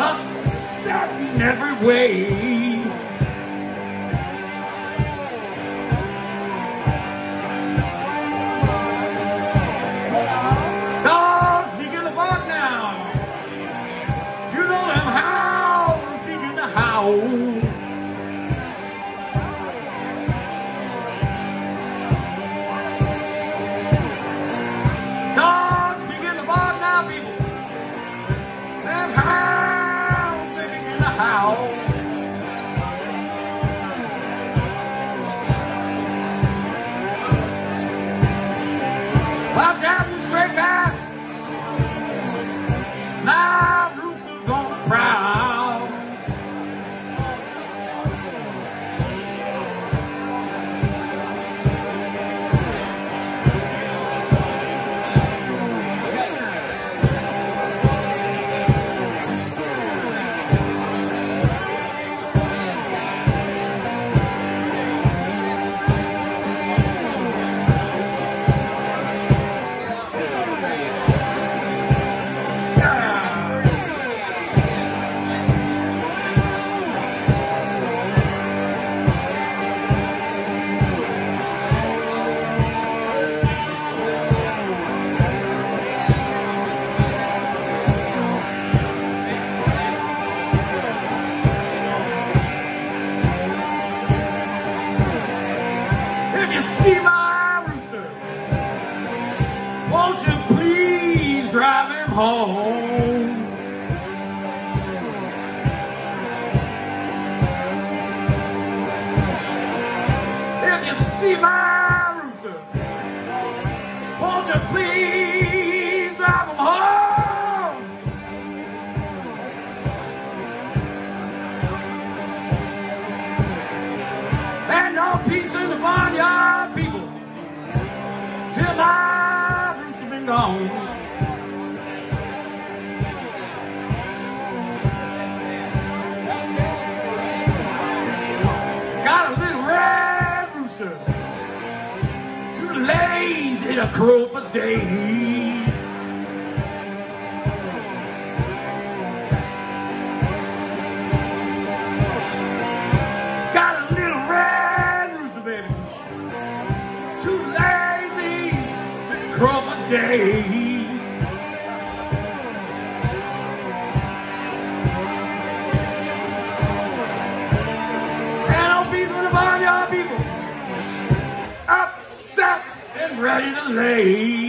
Upset in every way. Dogs begin to bark now. You know them howls begin to howl. Dogs begin to bark now, people. Them howls. Watch out, you stray cats. Live roosters on the prowl. Won't you please drive him home? If you see my rooster, won't you please drive him home? There's no peace in the barnyard, people, till I gone. Got a little red rooster, too lazy to crow for days. Got a little red rooster, baby, too lazy to crow for days. And no peace in the barnyard, people, upset and ready to lay.